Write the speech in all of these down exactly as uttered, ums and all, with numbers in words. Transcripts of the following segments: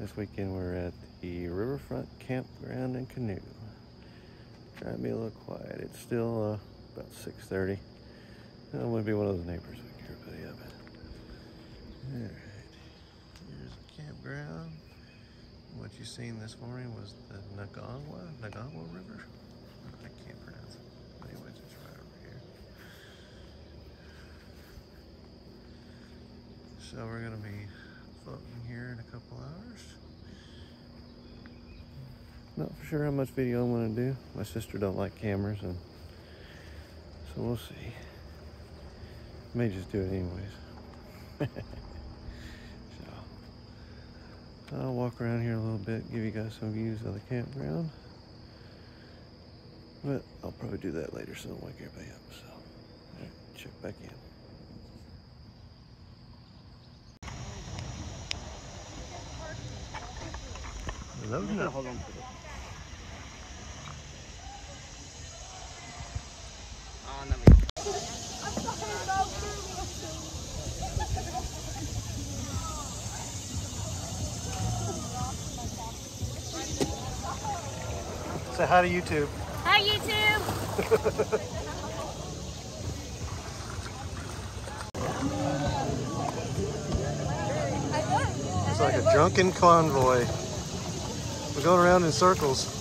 This weekend we're at the Riverfront Campground and Canoe. Trying to be a little quiet. It's still uh, about six thirty. I want to be one of those neighbors who can get everybody up. All right, here's the campground. What you seen this morning was the Nagawa, Nagawa River. I can't pronounce it. Anyways, it's right over here. So we're gonna be floating here in a couple hours. Not for sure how much video I'm gonna do. My sister don't like cameras, and so we'll see. May just do it anyways. So I'll walk around here a little bit, give you guys some views of the campground. But I'll probably do that later, so I don't wake everybody up. So, all right, check back in. Loading up. Hold on to it. Oh, no, we say hi to YouTube. Hi, YouTube. It's like a drunken convoy. We're going around in circles.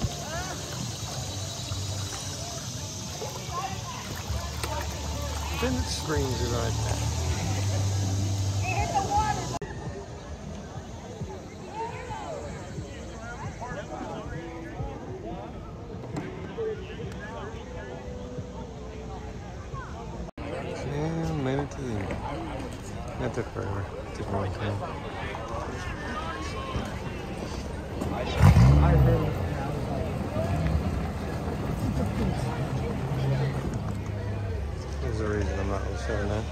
Bennett Springs is right there. And made it to the end. That took forever. It took a long time. There's a reason I'm not showing that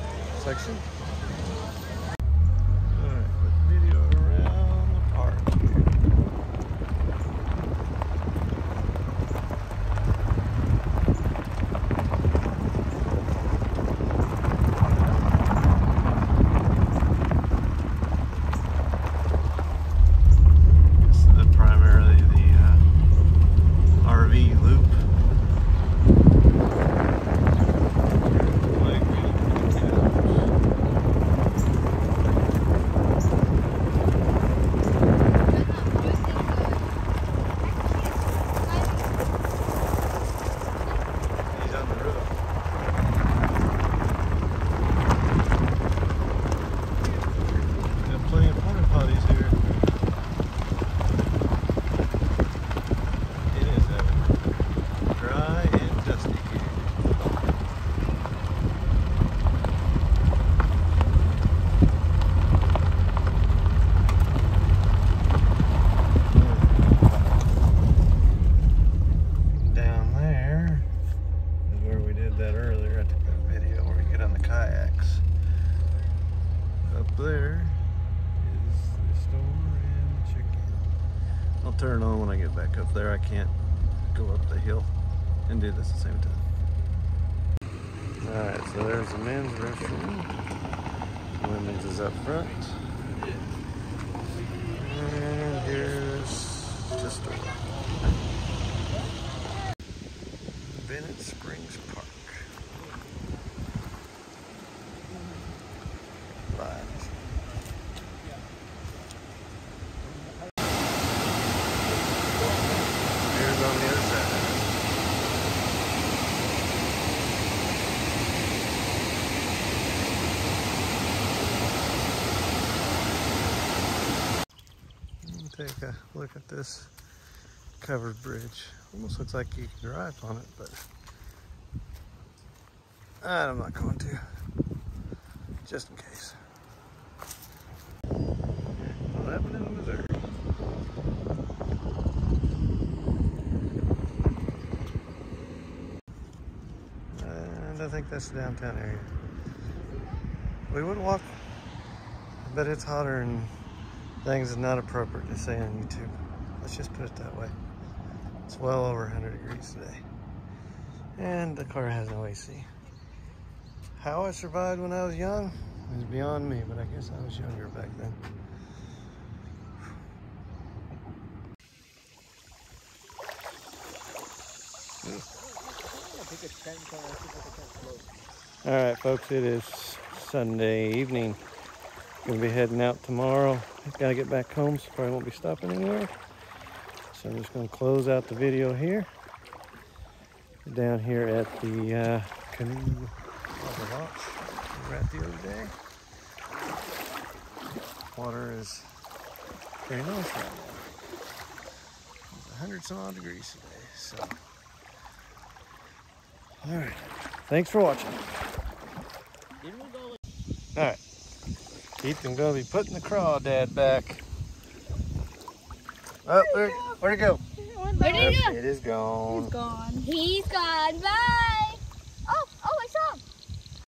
section. Alright, with video around the park. Turn on when I get back up there. I can't go up the hill and do this at the same time. Alright, so there's the men's restroom. Women's is up front. And here's the store. Bennett Springs Park. Live. Take a look at this covered bridge. Almost looks like you can drive on it, but I'm not going to, just in case. What happened in Missouri? And I think that's the downtown area. We would walk, but it's hotter and things is not appropriate to say on YouTube. Let's just put it that way. It's well over one hundred degrees today. And the car has no A C. How I survived when I was young is beyond me, but I guess I was younger back then. All right, folks, it is Sunday evening. Gonna be heading out tomorrow. Gotta get back home, so probably won't be stopping anywhere. So I'm just gonna close out the video here. Down here at the uh, canoe water launch we were at the other day. Water is very nice right now. It's a hundred some odd degrees today, so. All right, thanks for watching. All right, Ethan's gonna be putting the crawdad back. Oh, where'd it go? Where'd it go? It is gone. He's gone. He's gone. Bye.